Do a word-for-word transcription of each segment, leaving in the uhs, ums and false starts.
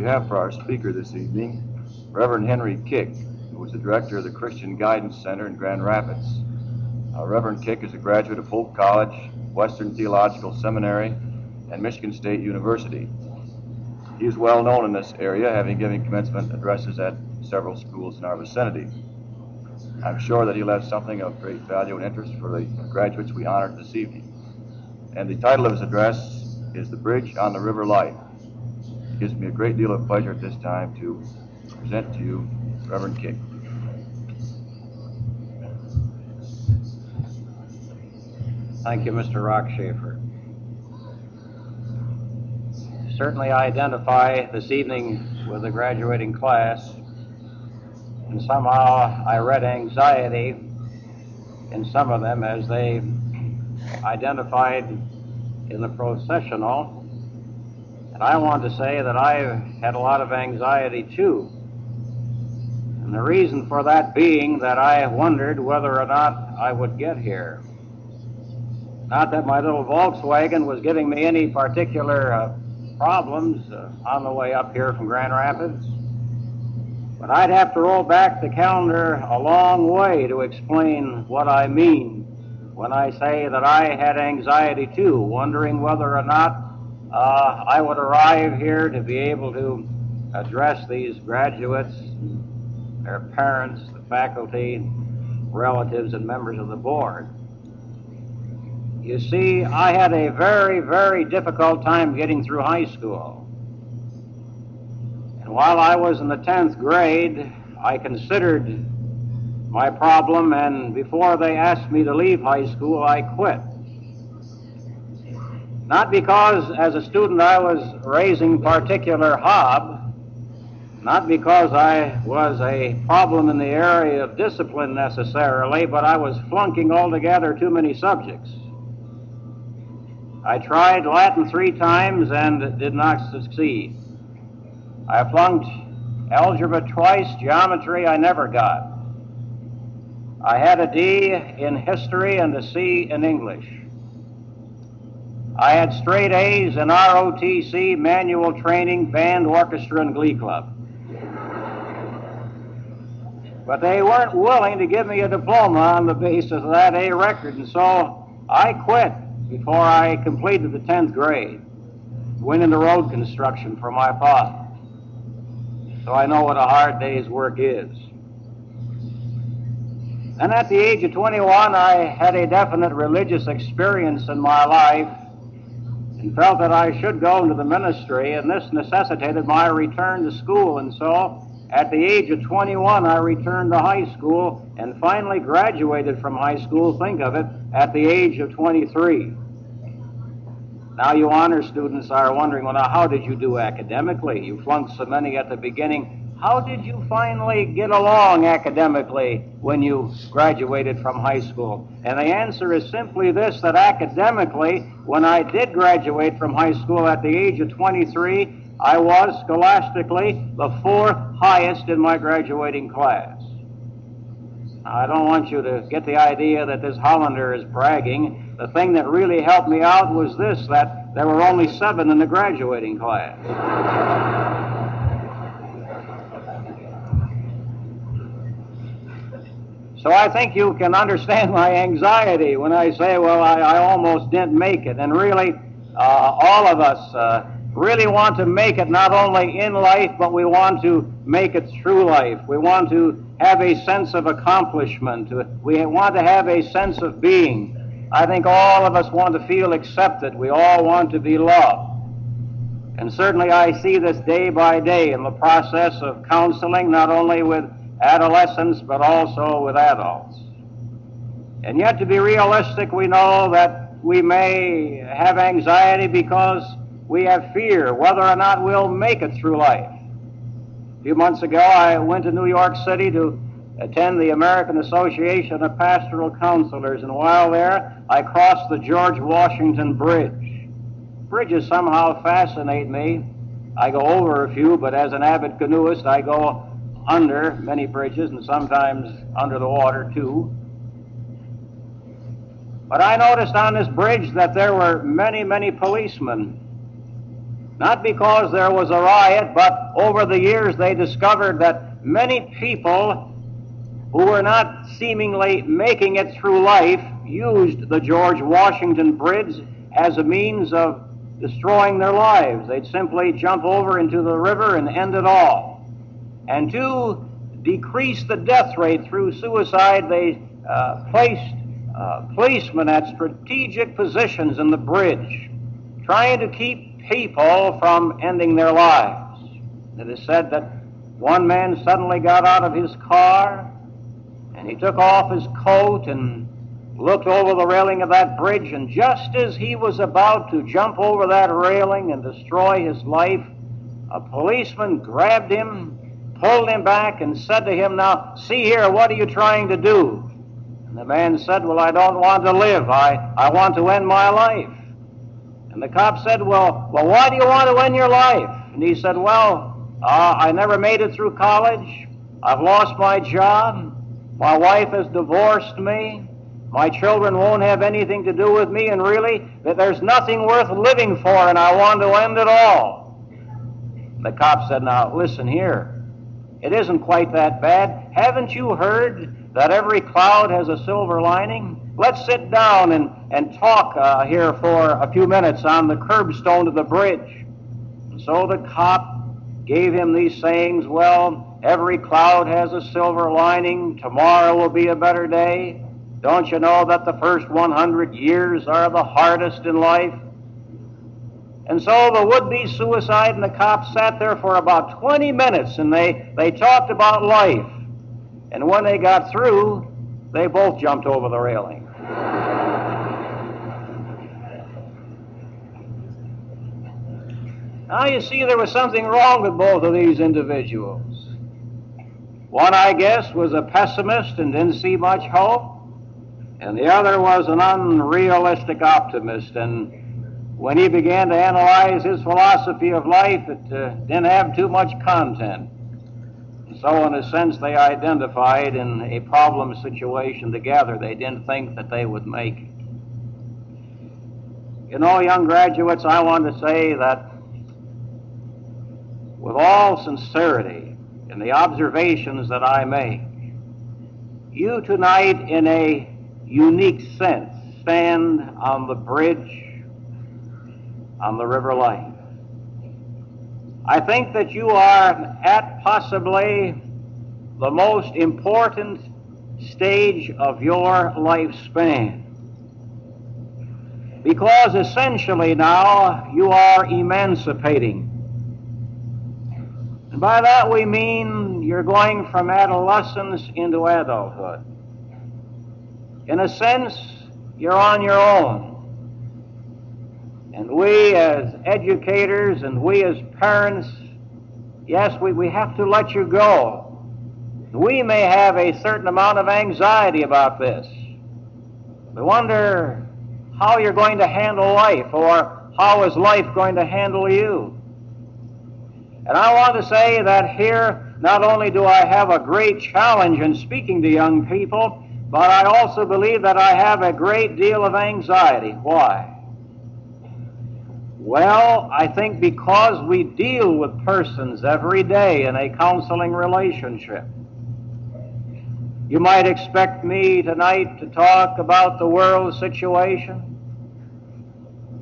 behalf of our speaker this evening, Reverend Henry Kik, who was the director of the Christian Guidance Center in Grand Rapids. Uh, Reverend Kik is a graduate of Hope College, Western Theological Seminary, and Michigan State University. He is well known in this area, having given commencement addresses at several schools in our vicinity. I'm sure that he left something of great value and interest for the graduates we honored this evening. And the title of his address is The Bridge on the River Life. It gives me a great deal of pleasure at this time to present to you Reverend Kik. Thank you, Mister Rottschafer. Certainly I identify this evening with the graduating class, and somehow I read anxiety in some of them as they identified in the processional, and I want to say that I had a lot of anxiety too, and the reason for that being that I wondered whether or not I would get here. Not that my little Volkswagen was giving me any particular uh, problems uh, on the way up here from Grand Rapids, but I'd have to roll back the calendar a long way to explain what I mean when I say that I had anxiety too, wondering whether or not uh, I would arrive here to be able to address these graduates, their parents, the faculty, relatives, and members of the board. You see, I had a very, very difficult time getting through high school. And while I was in the tenth grade, I considered my problem, and before they asked me to leave high school, I quit. Not because as a student I was raising particular hob, not because I was a problem in the area of discipline necessarily, but I was flunking altogether too many subjects. I tried Latin three times and did not succeed. I flunked algebra twice, geometry I never got. I had a D in history and a C in English. I had straight A's in R O T C, manual training, band, orchestra, and glee club. But they weren't willing to give me a diploma on the basis of that A record, and so I quit before I completed the tenth grade, went into road construction for my father. So I know what a hard day's work is. And at the age of twenty-one, I had a definite religious experience in my life and felt that I should go into the ministry, and this necessitated my return to school. And so at the age of twenty-one, I returned to high school and finally graduated from high school, think of it, at the age of twenty-three. Now you honor students are wondering, well, now how did you do academically? You flunked so many at the beginning. How did you finally get along academically when you graduated from high school? And the answer is simply this, that academically, when I did graduate from high school at the age of twenty-three, I was scholastically the fourth highest in my graduating class. Now, I don't want you to get the idea that this Hollander is bragging. The thing that really helped me out was this, that there were only seven in the graduating class. So I think you can understand my anxiety when I say, well, I, I almost didn't make it. And really, uh, all of us uh, really want to make it not only in life, but we want to make it through life. We want to have a sense of accomplishment. We want to have a sense of being. I think all of us want to feel accepted. We all want to be loved. And certainly I see this day by day in the process of counseling, not only with adolescents, but also with adults. And yet, to be realistic, we know that we may have anxiety because we have fear whether or not we'll make it through life. A few months ago, I went to New York City to attend the American Association of Pastoral Counselors, and while there, I crossed the George Washington Bridge. Bridges somehow fascinate me. I go over a few, but as an avid canoeist, I go under many bridges and sometimes under the water too. But I noticed on this bridge that there were many, many policemen. not because there was a riot, but over the years they discovered that many people who were not seemingly making it through life used the George Washington Bridge as a means of destroying their lives. They'd simply jump over into the river and end it all. And to decrease the death rate through suicide, they uh, placed uh, policemen at strategic positions in the bridge, trying to keep people from ending their lives. It is said that one man suddenly got out of his car, and he took off his coat and looked over the railing of that bridge, and just as he was about to jump over that railing and destroy his life, a policeman grabbed him, pulled him back, and said to him, "Now, see here, what are you trying to do?" And the man said, "Well, I don't want to live. I, I want to end my life." And the cop said, well, well, why do you want to end your life?" And he said, well, uh, I never made it through college. I've lost my job. My wife has divorced me. My children won't have anything to do with me, and really, that there's nothing worth living for, and I want to end it all. The cop said, now, listen here. It isn't quite that bad. Haven't you heard that every cloud has a silver lining? Let's sit down and, and talk uh, here for a few minutes on the curbstone of the bridge. And so the cop gave him these sayings, well, every cloud has a silver lining. Tomorrow will be a better day. Don't you know that the first one hundred years are the hardest in life? And so the would-be suicide and the cops sat there for about twenty minutes, and they, they talked about life. And when they got through, they both jumped over the railing. Now you see, there was something wrong with both of these individuals. One, I guess, was a pessimist and didn't see much hope. And the other was an unrealistic optimist, and when he began to analyze his philosophy of life, it uh, didn't have too much content. And so in a sense, they identified in a problem situation together. They didn't think that they would make it. You know, young graduates, I want to say that with all sincerity in the observations that I make, you tonight in a unique sense stand on the bridge on the river life. I think that you are at possibly the most important stage of your lifespan, because essentially now you are emancipating. And by that we mean you're going from adolescence into adulthood. In a sense, you're on your own. And we as educators and we as parents, yes, we, we have to let you go. We may have a certain amount of anxiety about this. We wonder how you're going to handle life, or how is life going to handle you. And I want to say that here, not only do I have a great challenge in speaking to young people, but I also believe that I have a great deal of anxiety. Why? Well, I think because we deal with persons every day in a counseling relationship. You might expect me tonight to talk about the world situation.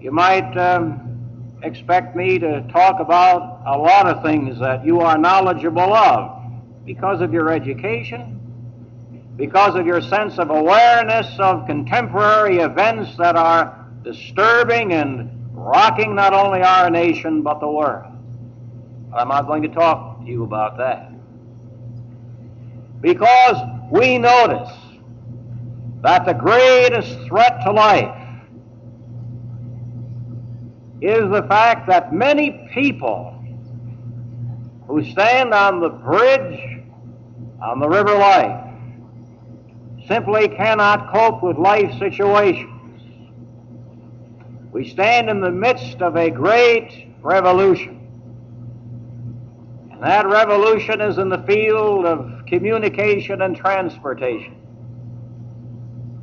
You might um, expect me to talk about a lot of things that you are knowledgeable of because of your education, because of your sense of awareness of contemporary events that are disturbing and rocking not only our nation but the world. But I'm not going to talk to you about that. Because we notice that the greatest threat to life is the fact that many people who stand on the bridge on the river life simply cannot cope with life situations. We stand in the midst of a great revolution. And that revolution is in the field of communication and transportation,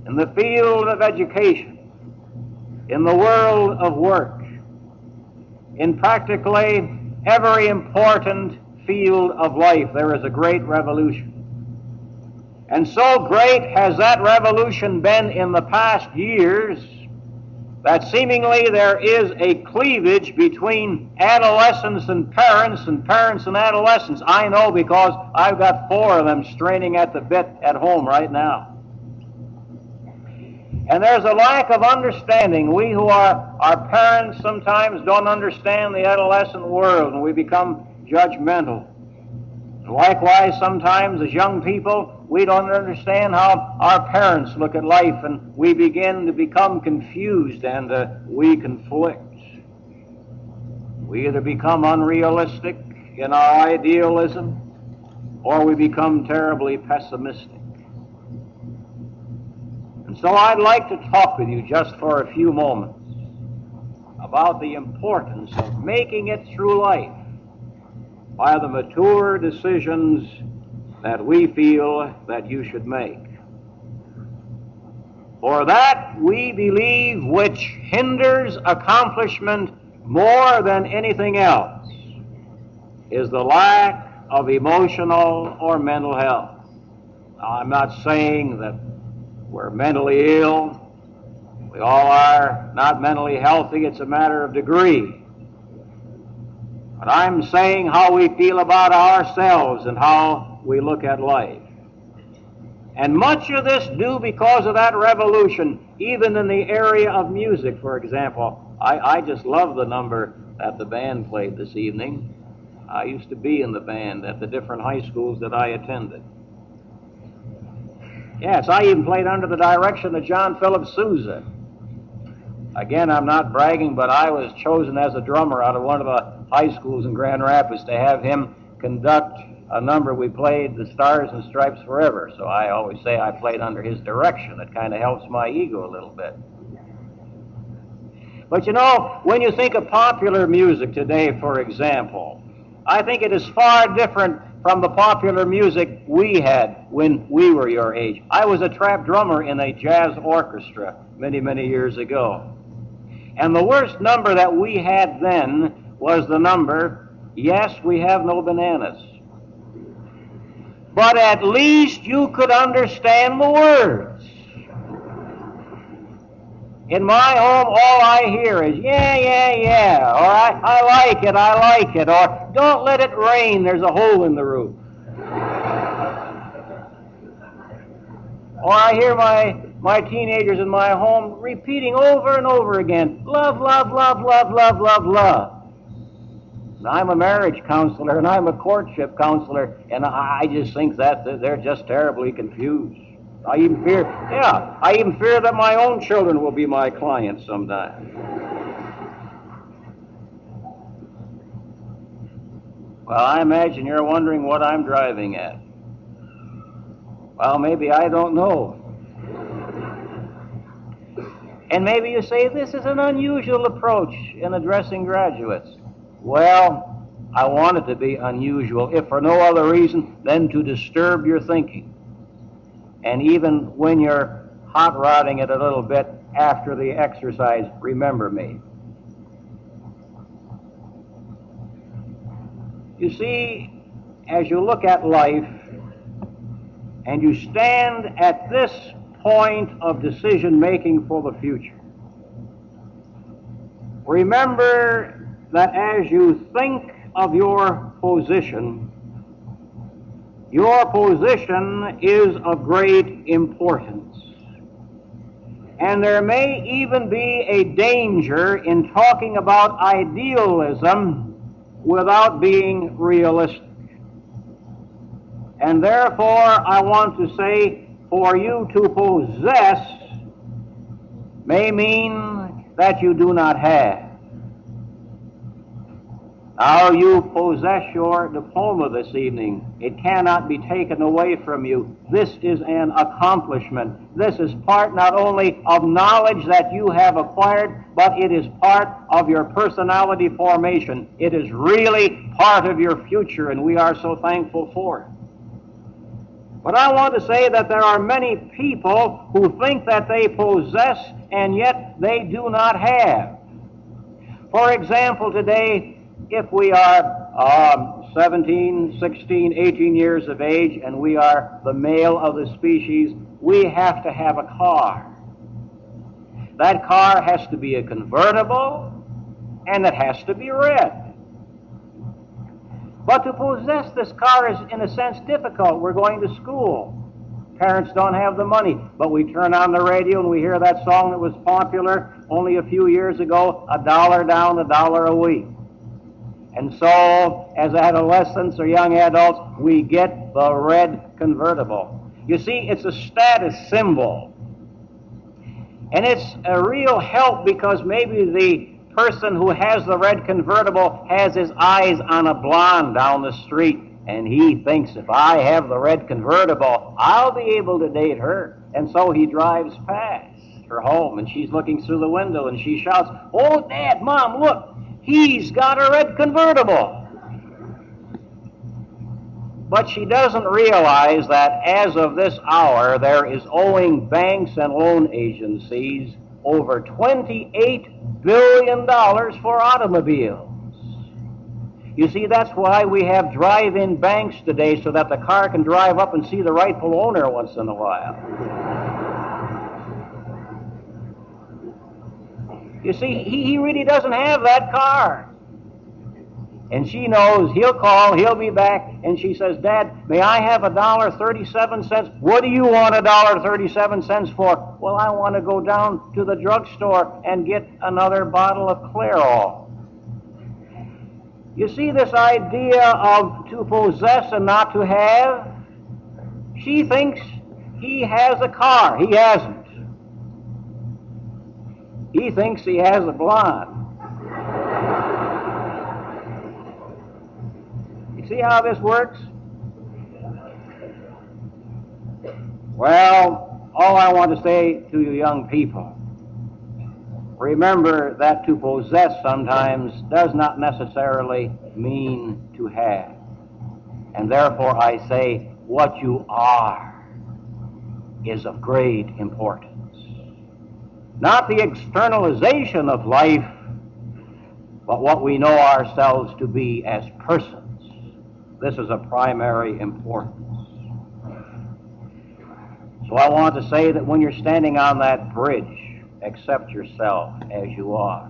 in the field of education, in the world of work. in practically every important field of life, there is a great revolution. And so great has that revolution been in the past years that seemingly there is a cleavage between adolescents and parents and parents and adolescents. I know, because I've got four of them straining at the bit at home right now. And there's a lack of understanding. We who are, are parents sometimes don't understand the adolescent world, and we become judgmental. Likewise, sometimes as young people, we don't understand how our parents look at life, and we begin to become confused, and uh, we conflict. We either become unrealistic in our idealism, or we become terribly pessimistic. So I'd like to talk with you just for a few moments about the importance of making it through life by the mature decisions that we feel that you should make. For that, we believe, which hinders accomplishment more than anything else, is the lack of emotional or mental health. Now, I'm not saying that we're mentally ill. We all are not mentally healthy. It's a matter of degree. But I'm saying how we feel about ourselves and how we look at life. And much of this due because of that revolution, even in the area of music, for example. I, I just love the number that the band played this evening. I used to be in the band at the different high schools that I attended. Yes, I even played under the direction of John Philip Sousa. Again, I'm not bragging, but I was chosen as a drummer out of one of the high schools in Grand Rapids to have him conduct a number we played, The Stars and Stripes Forever. So I always say I played under his direction. It kind of helps my ego a little bit. But you know, when you think of popular music today, for example, I think it is far different from the popular music we had when we were your age. I was a trap drummer in a jazz orchestra many, many years ago. And the worst number that we had then was the number, "Yes, we have no bananas." But at least you could understand the words. In my home, all I hear is, "Yeah, yeah, yeah," or I, I like it, I like it, or "Don't let it rain, there's a hole in the roof." Or I hear my, my teenagers in my home repeating over and over again, "Love, love, love, love, love, love, love." And I'm a marriage counselor, and I'm a courtship counselor, and I just think that they're just terribly confused. I even fear, yeah, I even fear that my own children will be my clients sometime. Well, I imagine you're wondering what I'm driving at. Well, maybe I don't know. And maybe you say, this is an unusual approach in addressing graduates. Well, I want it to be unusual, if for no other reason than to disturb your thinking. And even when you're hot-rodding it a little bit after the exercise, remember me. You see, as you look at life and you stand at this point of decision-making for the future, remember that as you think of your position, your position is of great importance. And there may even be a danger in talking about idealism without being realistic. And therefore, I want to say, for you to possess may mean that you do not have. Now you possess your diploma this evening. It cannot be taken away from you. This is an accomplishment. This is part not only of knowledge that you have acquired, but it is part of your personality formation. It is really part of your future, and we are so thankful for it. But I want to say that there are many people who think that they possess, and yet they do not have. For example, today, if we are um, seventeen, sixteen, eighteen years of age and we are the male of the species, we have to have a car. That car has to be a convertible, and it has to be red. But to possess this car is, in a sense, difficult. We're going to school. Parents don't have the money, but we turn on the radio and we hear that song that was popular only a few years ago, a dollar down, a dollar a week. And so, as adolescents or young adults, we get the red convertible. You see, it's a status symbol. And it's a real help because maybe the person who has the red convertible has his eyes on a blonde down the street. And he thinks, if I have the red convertible, I'll be able to date her. And so he drives past her home, and she's looking through the window, and she shouts, "Oh, Dad, Mom, look, he's got a red convertible." But she doesn't realize that as of this hour, there is owing banks and loan agencies over twenty-eight billion dollars for automobiles. You see, that's why we have drive-in banks today, so that the car can drive up and see the rightful owner once in a while. You see, he, he really doesn't have that car. And she knows he'll call, he'll be back, and she says, "Dad, may I have a dollar thirty-seven cents?" "What do you want a dollar thirty-seven cents for?" "Well, I want to go down to the drugstore and get another bottle of Clairol." You see, this idea of to possess and not to have, she thinks he has a car. He hasn't. He thinks he has a blonde. You see how this works? Well, all I want to say to you young people, remember that to possess sometimes does not necessarily mean to have. And therefore I say, what you are is of great importance. Not the externalization of life, but what we know ourselves to be as persons. This is of primary importance. So I want to say that when you're standing on that bridge, accept yourself as you are.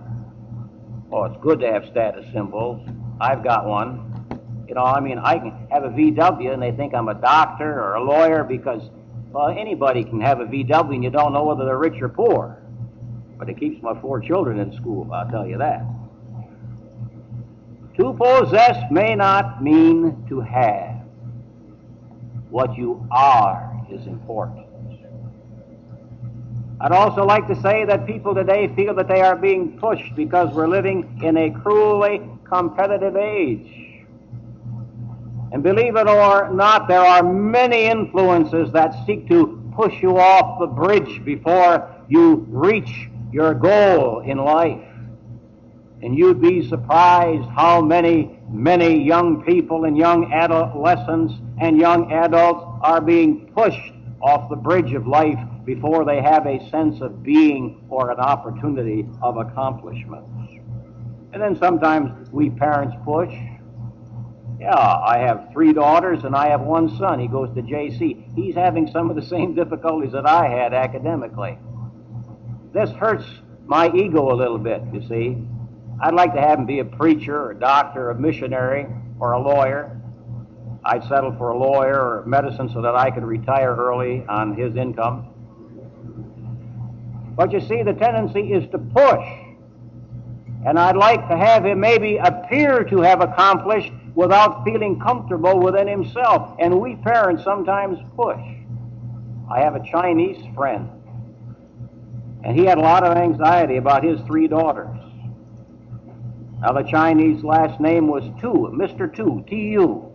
Oh, it's good to have status symbols. I've got one. You know, I mean, I can have a V W and they think I'm a doctor or a lawyer because, well, anybody can have a V W and you don't know whether they're rich or poor. But it keeps my four children in school, I'll tell you that. To possess may not mean to have. What you are is important. I'd also like to say that people today feel that they are being pushed because we're living in a cruelly competitive age. And believe it or not, there are many influences that seek to push you off the bridge before you reach your goal in life. And you'd be surprised how many, many young people and young adolescents and young adults are being pushed off the bridge of life before they have a sense of being or an opportunity of accomplishments. And then sometimes we parents push. Yeah, I have three daughters and I have one son. He goes to J C. He's having some of the same difficulties that I had academically. This hurts my ego a little bit, you see. I'd like to have him be a preacher or a doctor or a missionary or a lawyer. I'd settle for a lawyer or medicine so that I could retire early on his income. But you see, the tendency is to push. And I'd like to have him maybe appear to have accomplished without feeling comfortable within himself. And we parents sometimes push. I have a Chinese friend, and he had a lot of anxiety about his three daughters. Now, the Chinese last name was Tu, Mister Tu, T U.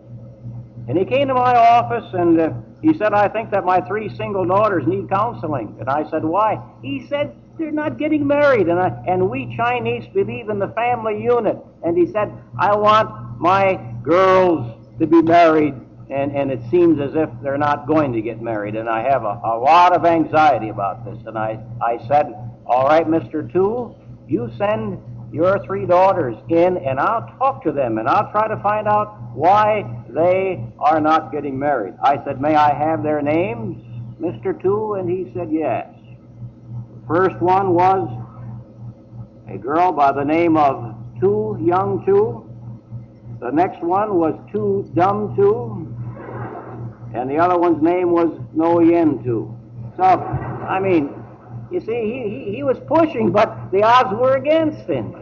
And he came to my office and uh, he said, "I think that my three single daughters need counseling." And I said, "Why?" He said, "They're not getting married, and, I, and we Chinese believe in the family unit." And he said, "I want my girls to be married, and, and it seems as if they're not going to get married, and I have a, a lot of anxiety about this." And I, I said, "All right, Mister Tu, you send your three daughters in, and I'll talk to them, and I'll try to find out why they are not getting married. I said, may I have their names, Mister Two? And he said, yes. First one was a girl by the name of Two Young Two. The next one was Two Dumb Two. And the other one's name was No Yen Two. So, I mean, you see, he, he, he was pushing, but the odds were against him.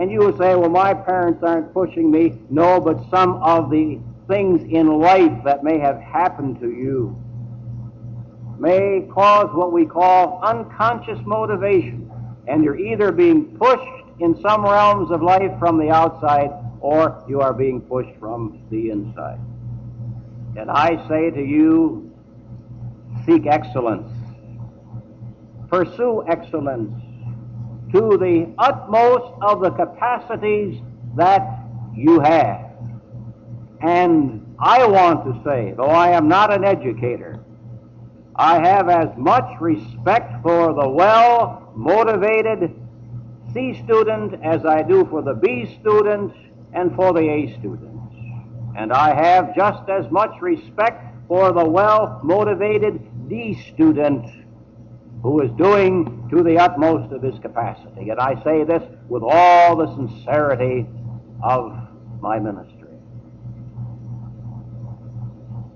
And you will say, well, my parents aren't pushing me. No, but some of the things in life that may have happened to you may cause what we call unconscious motivation. And you're either being pushed in some realms of life from the outside, or you are being pushed from the inside. And I say to you, seek excellence. Pursue excellence to the utmost of the capacities that you have. And I want to say, though I am not an educator, I have as much respect for the well-motivated C student as I do for the B student and for the A students. And I have just as much respect for the well-motivated D student who is doing to the utmost of his capacity. And I say this with all the sincerity of my ministry.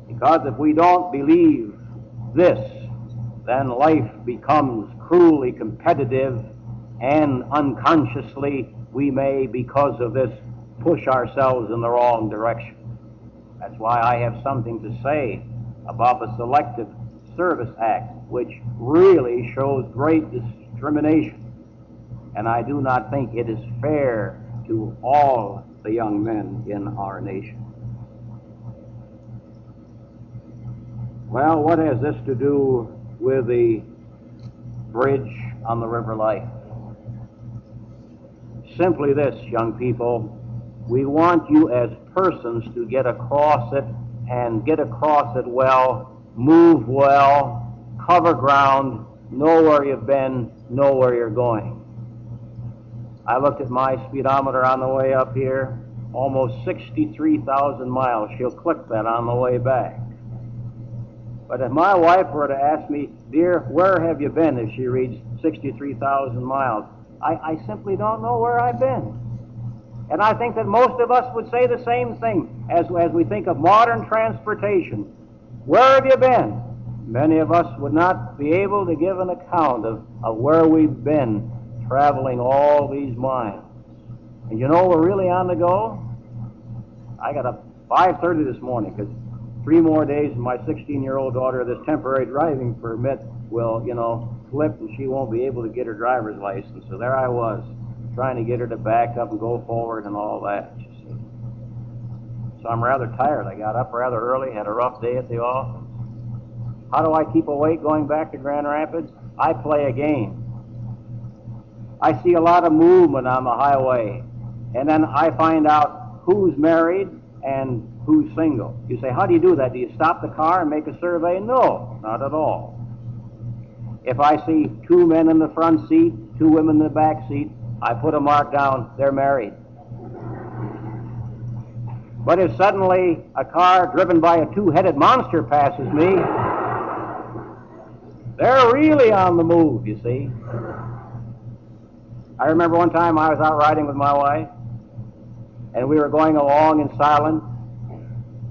Because if we don't believe this, then life becomes cruelly competitive, and unconsciously we may, because of this, push ourselves in the wrong direction. That's why I have something to say about the Selective Service Act, which really shows great discrimination. And I do not think it is fair to all the young men in our nation. Well, what has this to do with the Bridge on the River Life? Simply this, young people. We want you as persons to get across it, and get across it well, move well, cover ground, know where you've been, know where you're going. I looked at my speedometer on the way up here, almost sixty-three thousand miles. She'll click that on the way back. But if my wife were to ask me, dear, where have you been, if she reads sixty-three thousand miles, I, I simply don't know where I've been. And I think that most of us would say the same thing as, as we think of modern transportation. Where have you been? Many of us would not be able to give an account of, of where we've been traveling all these miles. And you know, we're really on the go. I got up five thirty this morning because three more days and my sixteen-year-old daughter, this temporary driving permit will, you know, flip, and she won't be able to get her driver's license. So there I was, trying to get her to back up and go forward and all that, you see. So I'm rather tired. I got up rather early, had a rough day at the office. How do I keep awake going back to Grand Rapids? I play a game. I see a lot of movement on the highway, and then I find out who's married and who's single. You say, how do you do that? Do you stop the car and make a survey? No, not at all. If I see two men in the front seat, two women in the back seat, I put a mark down, they're married. But if suddenly a car driven by a two-headed monster passes me, they're really on the move, you see. I remember one time I was out riding with my wife, and we were going along in silence,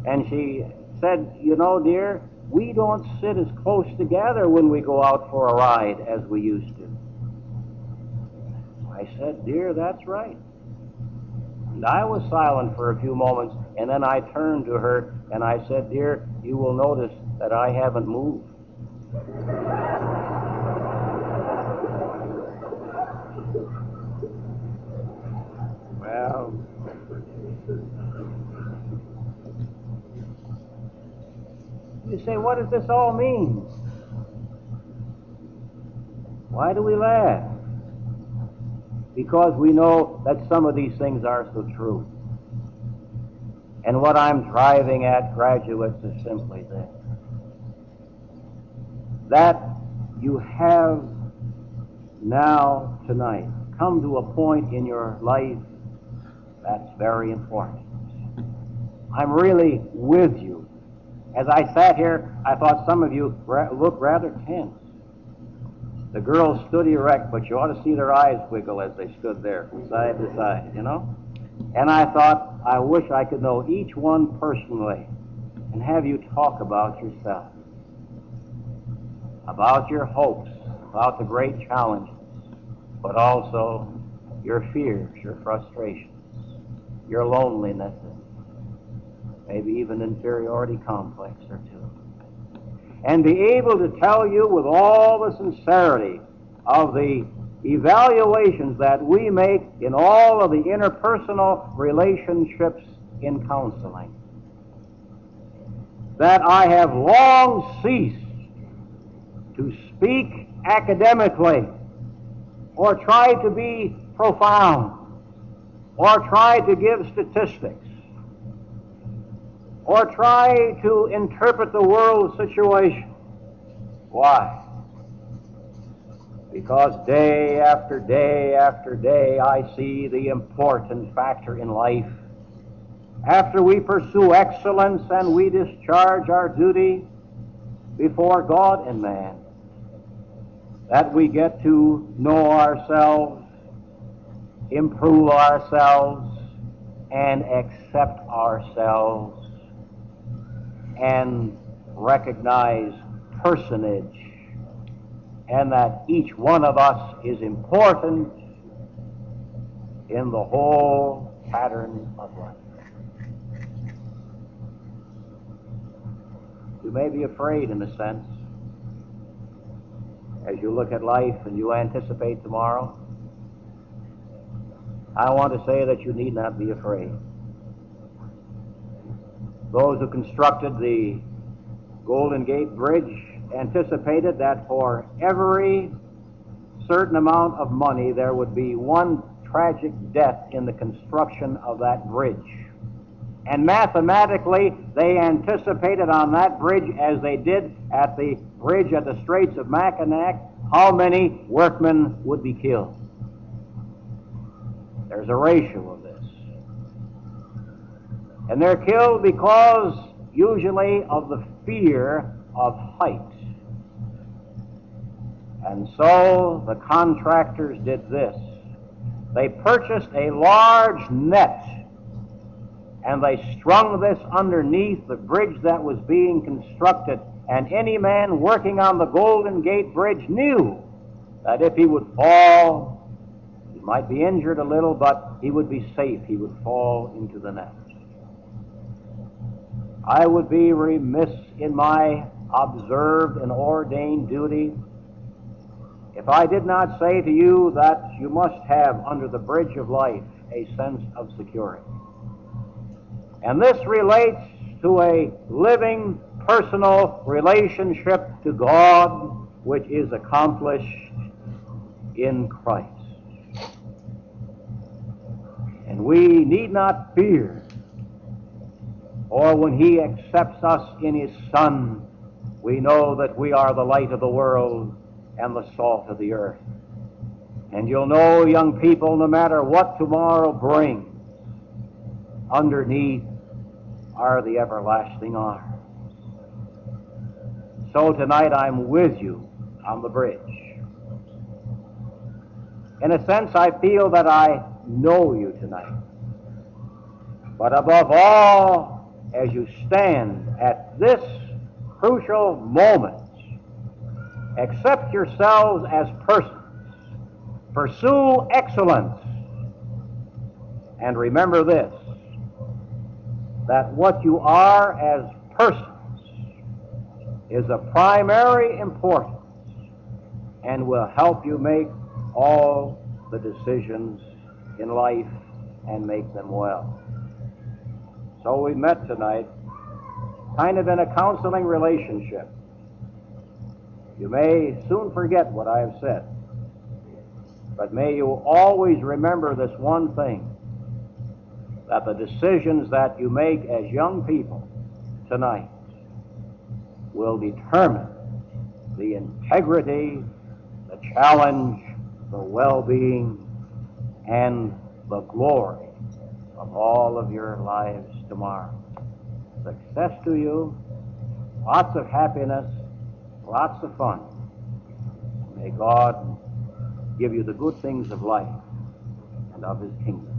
and she said, you know, dear, we don't sit as close together when we go out for a ride as we used to. I said, dear, that's right. And I was silent for a few moments, and then I turned to her, and I said, dear, you will notice that I haven't moved. Well, you say, what does this all mean? Why do we laugh? Because we know that some of these things are so true. And what I'm driving at, graduates, is simply this: that you have now, tonight, come to a point in your life that's very important. I'm really with you. As I sat here, I thought some of you ra- looked rather tense. The girls stood erect, but you ought to see their eyes wiggle as they stood there from side to side, you know? And I thought, I wish I could know each one personally and have you talk about yourself, about your hopes, about the great challenges, but also your fears, your frustrations, your loneliness, maybe even inferiority complex or two. And be able to tell you with all the sincerity of the evaluations that we make in all of the interpersonal relationships in counseling, that I have long ceased to speak academically or try to be profound or try to give statistics or try to interpret the world situation. Why? Because day after day after day I see the important factor in life. After we pursue excellence and we discharge our duty before God and man, that we get to know ourselves, improve ourselves, and accept ourselves, and recognize personage, and that each one of us is important in the whole pattern of life. You may be afraid, in a sense, as you look at life and you anticipate tomorrow. I want to say that you need not be afraid. Those who constructed the Golden Gate Bridge anticipated that for every certain amount of money there would be one tragic death in the construction of that bridge. And mathematically, they anticipated on that bridge, as they did at the bridge at the Straits of Mackinac, how many workmen would be killed. There's a ratio of this. And they're killed because, usually, of the fear of height. And so the contractors did this. They purchased a large net, and they strung this underneath the bridge that was being constructed. And any man working on the Golden Gate Bridge knew that if he would fall, he might be injured a little, but he would be safe. He would fall into the net. I would be remiss in my observed and ordained duty if I did not say to you that you must have under the bridge of life a sense of security. And this relates to a living, personal relationship to God, which is accomplished in Christ. And we need not fear. Or when he accepts us in his Son, we know that we are the light of the world and the salt of the earth. And you'll know, young people, no matter what tomorrow brings, underneath are the everlasting arms. So tonight I'm with you on the bridge. In a sense, I feel that I know you tonight. But above all, as you stand at this crucial moment, accept yourselves as persons, pursue excellence, and remember this, that what you are as persons is of primary importance and will help you make all the decisions in life and make them well. So we met tonight, kind of in a counseling relationship. You may soon forget what I have said, but may you always remember this one thing, that the decisions that you make as young people tonight will determine the integrity, the challenge, the well-being, and the glory of all of your lives tomorrow. Success to you, lots of happiness, lots of fun. May God give you the good things of life and of His kingdom.